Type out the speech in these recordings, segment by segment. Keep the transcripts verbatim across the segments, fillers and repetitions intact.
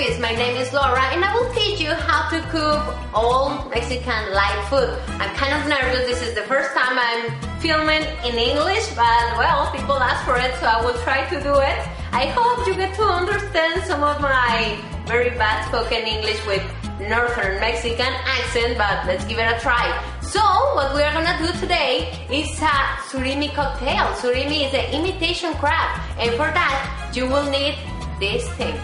recipes. My name is Laura and I will teach you how to cook all Mexican light food. I'm kind of nervous, this is the first time I'm filming in English, but well, people ask for it, so I will try to do it. I hope you get to understand some of my very bad spoken English with Northern Mexican accent, but let's give it a try. So, what we are gonna do today is a surimi cocktail. Surimi is an imitation crab, and for that, you will need these things.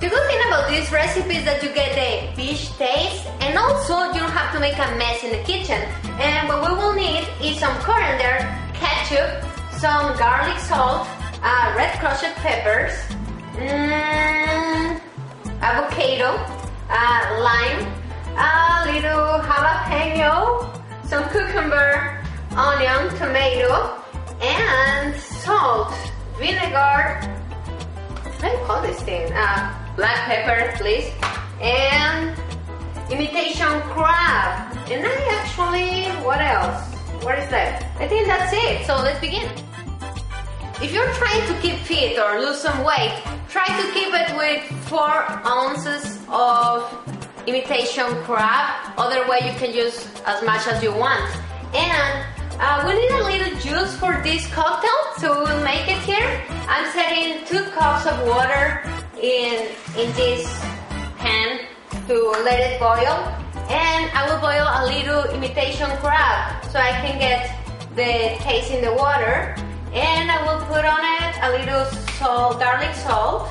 The good thing about this recipe is that you get the fish taste, and also you don't have to make a mess in the kitchen. And what we will need is some coriander, ketchup, some garlic salt, uh, red crushed peppers, mm, avocado, Uh, lime, a little jalapeno, some cucumber, onion, tomato, and salt, vinegar, what do you call this thing? Uh, black pepper, please, and imitation crab. And I actually, what else? What is that? I think that's it, so let's begin. If you're trying to keep fit or lose some weight, try to keep it with four ounces of imitation crab. Other way you can use as much as you want. And uh, we need a little juice for this cocktail, so we'll make it here. I'm setting two cups of water in, in this pan to let it boil. And I will boil a little imitation crab so I can get the taste in the water. And I will put on it a little salt, garlic salt,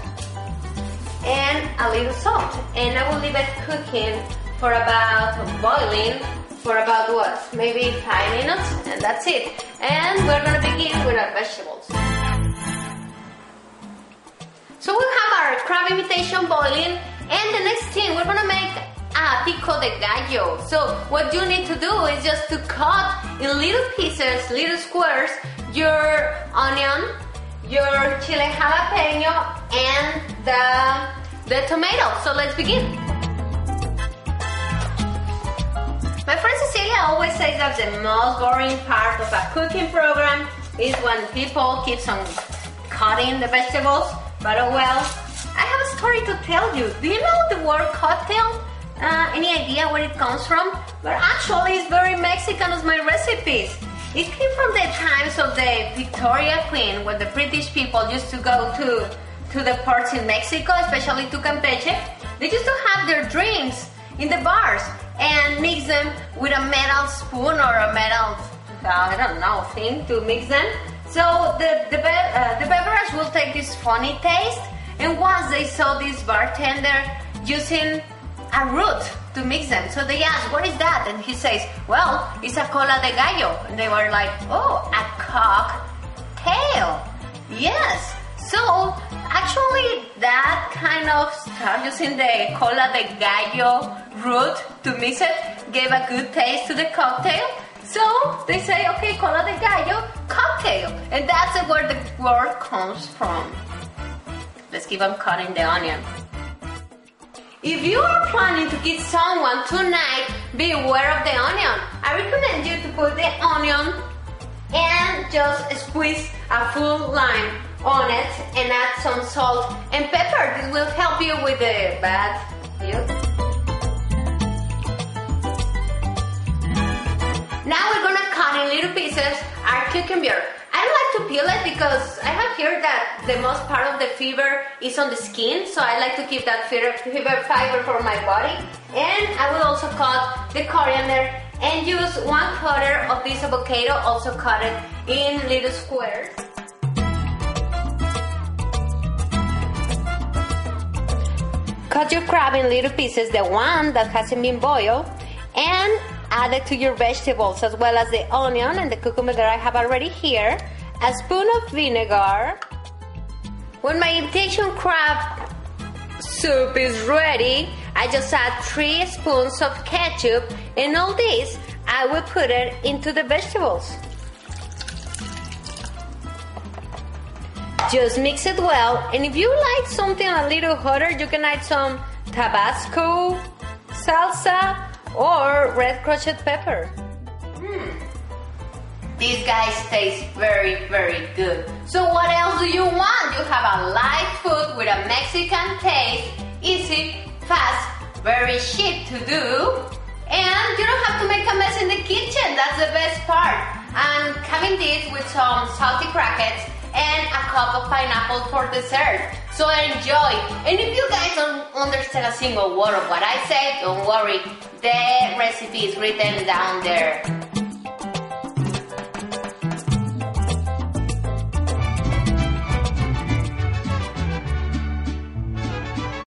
and a little salt. And I will leave it cooking for about, boiling for about what? Maybe five minutes, and that's it. And we're gonna begin with our vegetables. So we have our crab imitation boiling, and the next thing we're gonna make a pico de gallo. So what you need to do is just to cut in little pieces, little squares, your onion, your chile jalapeno, and the, the tomato. So let's begin. My friend Cecilia always says that the most boring part of a cooking program is when people keep on cutting the vegetables. But oh well, I have a story to tell you. Do you know the word cocktail? Uh, any idea where it comes from? But actually it's very Mexican as my recipes. It came from the times of the Victoria Queen, when the British people used to go to, to the ports in Mexico, especially to Campeche. They used to have their drinks in the bars and mix them with a metal spoon or a metal, uh, I don't know, thing to mix them. So the, the, be uh, the beverage will take this funny taste, and once they saw this bartender using a root to mix them, so they asked, what is that? And he says, well, it's a cola de gallo. And they were like, oh, a cocktail. Yes. So actually that kind of start using the cola de gallo root to mix it gave a good taste to the cocktail. So they say, okay, cola de gallo cocktail, and that's where the word comes from. Let's keep on cutting the onion. If you are planning to kiss someone tonight, be aware of the onion. I recommend you to put the onion and just squeeze a full lime on it and add some salt and pepper. This will help you with the bad taste. Now we're gonna cut in little pieces our cucumber. I don't like to peel it because I have heard that the most part of the fiber is on the skin, so I like to keep that fiber, fiber fiber for my body. And I will also cut the coriander and use one quarter of this avocado, also cut it in little squares. Cut your crab in little pieces, the one that hasn't been boiled, and add it to your vegetables as well as the onion and the cucumber that I have already here. A spoon of vinegar. When my imitation crab soup is ready, I just add three spoons of ketchup, and all this I will put it into the vegetables. Just mix it well, and if you like something a little hotter, you can add some tabasco, salsa, or red crushed pepper. Mm. These guys taste very, very good. So what else do you want? You have a light food with a Mexican taste. easy, fast, very cheap to do, and you don't have to make a mess in the kitchen. That's the best part. I'm having this with some salty crackers and a cup of pineapple for dessert. So enjoy! And if you guys don't understand a single word of what I said, don't worry, the recipe is written down there.